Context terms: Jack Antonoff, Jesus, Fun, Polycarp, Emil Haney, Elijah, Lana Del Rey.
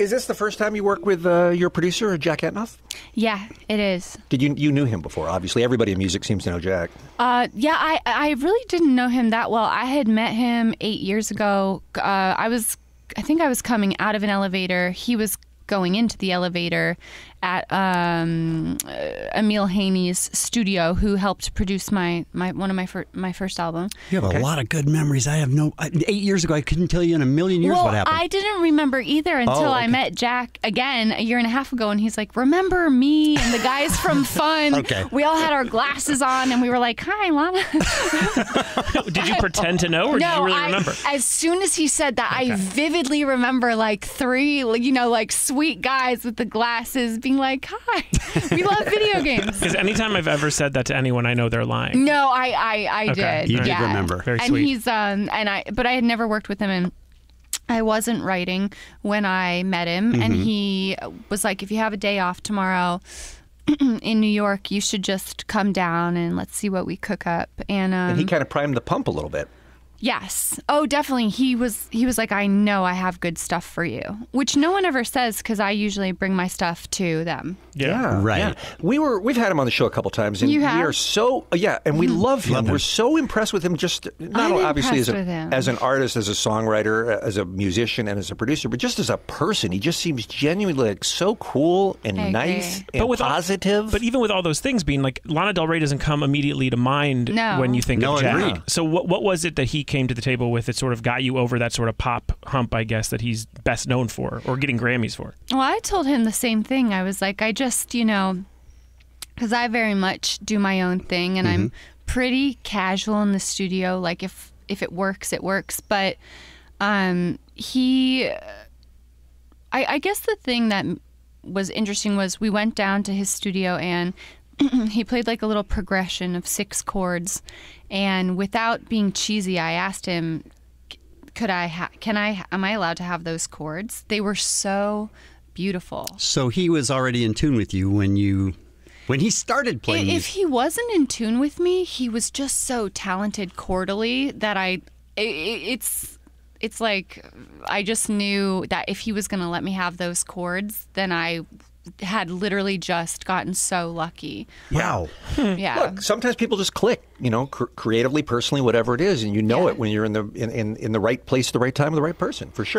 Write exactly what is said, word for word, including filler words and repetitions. Is this the first time you work with uh, your producer, Jack Antonoff? Yeah, it is. Did you you knew him before? Obviously, everybody in music seems to know Jack. Uh, yeah, I I really didn't know him that well. I had met him eight years ago. Uh, I was I think I was coming out of an elevator. He was going into the elevator at um, Emil Haney's studio, who helped produce my, my one of my fir my first album. You have okay. a lot of good memories. I have no I, eight years ago. I couldn't tell you in a million years well, what happened. I didn't remember either until oh, okay. I met Jack again a year and a half ago, and he's like, "Remember me and the guys from Fun? Okay. We all had our glasses on, and we were like, hi, Lana." Did you pretend to know, or no, did you really I, remember? As soon as he said that, okay. I vividly remember like three, you know, like sweet. Sweet guys with the glasses being like, hi, we love video games. Because anytime I've ever said that to anyone, I know they're lying. No, I I, I okay. did. You yeah. did remember. Very and sweet. He's um and I but I had never worked with him, and I wasn't writing when I met him, mm-hmm. and he was like, if you have a day off tomorrow in New York, you should just come down and let's see what we cook up. And um, and he kind of primed the pump a little bit. Yes. Oh, definitely. He was he was like, I know I have good stuff for you, which no one ever says because I usually bring my stuff to them. Yeah, yeah. right. Yeah. We were we've had him on the show a couple times, and you have? we are so yeah, and we mm. love him. We're so impressed with him. Just not I'm obviously as a, as an artist, as a songwriter, as a musician, and as a producer, but just as a person, he just seems genuinely like so cool and I nice agree. and but with positive. All, but even with all those things being like, Lana Del Rey doesn't come immediately to mind no. when you think no, of Jack. Agreed. So what what was it that he came to the table with that sort of got you over that sort of pop hump, I guess, that he's best known for or getting Grammys for? Well, I told him the same thing. I was like, I just, you know, because I very much do my own thing, and mm-hmm. I'm pretty casual in the studio. Like, if, if it works, it works. But um, he, I, I guess the thing that was interesting was we went down to his studio, and he played like a little progression of six chords, and without being cheesy, I asked him, "Could I? Ha can I? Am I allowed to have those chords?" They were so beautiful. So he was already in tune with you when you, when he started playing. If, if he wasn't in tune with me, he was just so talented chordally that I, it, it's. It's like I just knew that if he was going to let me have those chords, then I had literally just gotten so lucky. Wow. Yeah. Look, sometimes people just click, you know, cr creatively, personally, whatever it is, and you know yeah. it when you're in the in, in, in the right place at the right time with the right person, for sure.